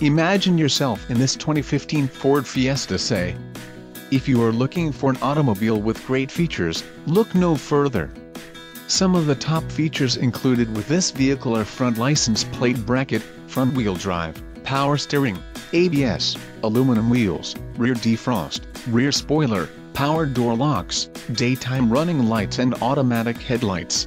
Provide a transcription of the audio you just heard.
Imagine yourself in this 2015 Ford Fiesta. Say, if you are looking for an automobile with great features, look no further. Some of the top features included with this vehicle are front license plate bracket, front-wheel drive, power steering, ABS, aluminum wheels, rear defrost, rear spoiler, power door locks, daytime running lights and automatic headlights.